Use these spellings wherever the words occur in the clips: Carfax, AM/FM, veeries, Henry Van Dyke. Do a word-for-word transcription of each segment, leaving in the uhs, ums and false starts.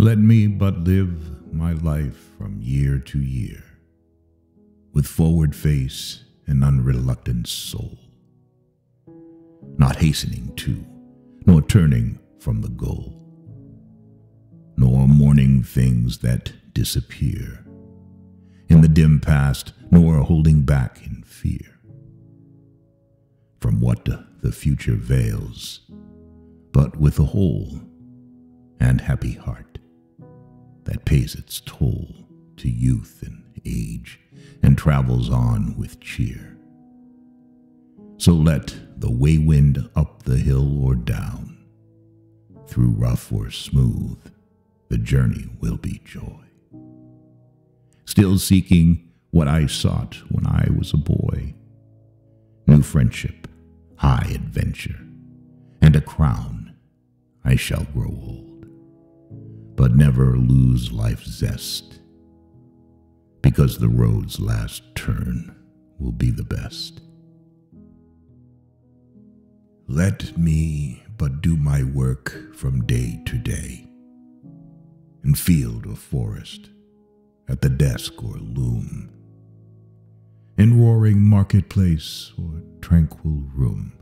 Let me but live my life from year to year, with forward face and unreluctant soul, not hastening to, nor turning from the goal, nor mourning things that disappear in the dim past, nor holding back in fear from what the future veils, but with a whole and happy heart that pays its toll to youth and age and travels on with cheer. So let the way wind up the hill or down, through rough or smooth, the journey will be joy. Still seeking what I sought when I was a boy, new friendship, high adventure, and a crown, I shall grow old, but never lose life's zest, because the road's last turn will be the best. Let me but do my work from day to day, in field or forest, at the desk or loom, in roaring marketplace or tranquil room.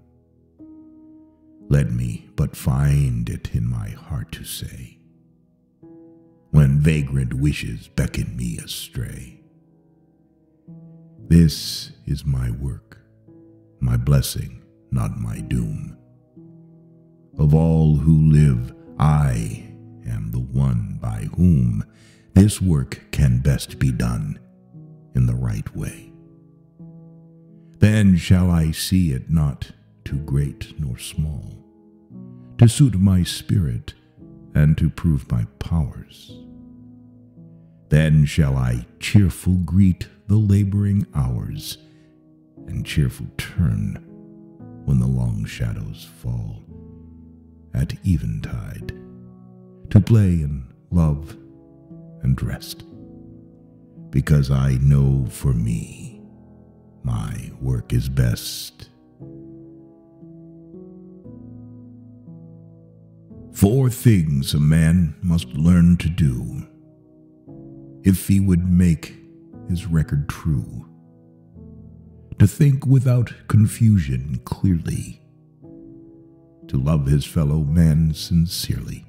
Let me but find it in my heart to say, when vagrant wishes beckon me astray, this is my work, my blessing, not my doom. Of all who live, I am the one by whom this work can best be done in the right way. Then shall I see it not too great nor small, to suit my spirit and to prove my powers. Then shall I cheerful greet the laboring hours, and cheerful turn when the long shadows fall at eventide, to play and love and rest, because I know for me my work is best. Four things a man must learn to do if he would make his record true: to think without confusion clearly, to love his fellow man sincerely,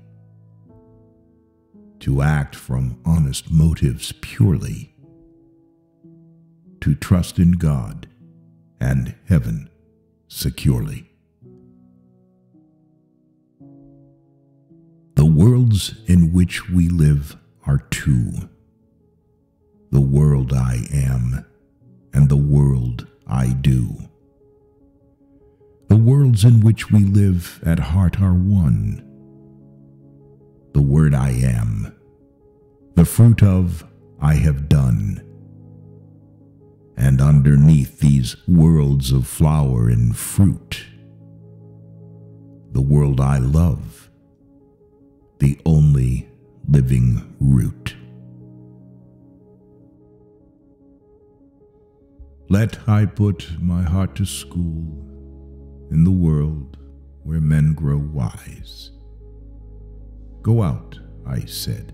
to act from honest motives purely, to trust in God and heaven securely. The worlds in which we live are two: the world I am and the world I do. The worlds in which we live at heart are one: the word I am, the fruit of I have done. And underneath these worlds of flower and fruit, the world I love, the only living root. Let I put my heart to school in the world where men grow wise. Go out, I said,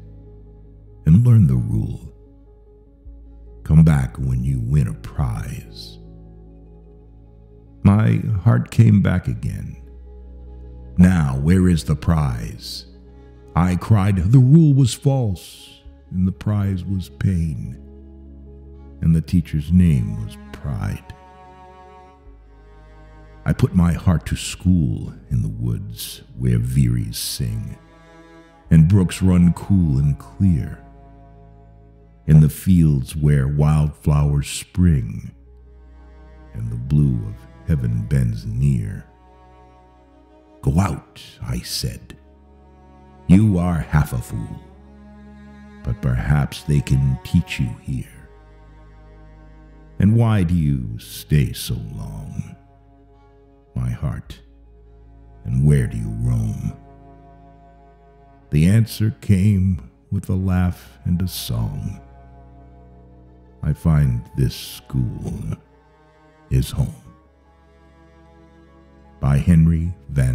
and learn the rule. Come back when you win a prize. My heart came back again. Now, where is the prize? I cried, the rule was false, and the prize was pain, and the teacher's name was pride. I put my heart to school in the woods where veeries sing and brooks run cool and clear, in the fields where wildflowers spring and the blue of heaven bends near. Go out, I said. You are half a fool, but perhaps they can teach you here. And why do you stay so long, my heart, and where do you roam? The answer came with a laugh and a song: I find this school is home. By Henry Van Dyke.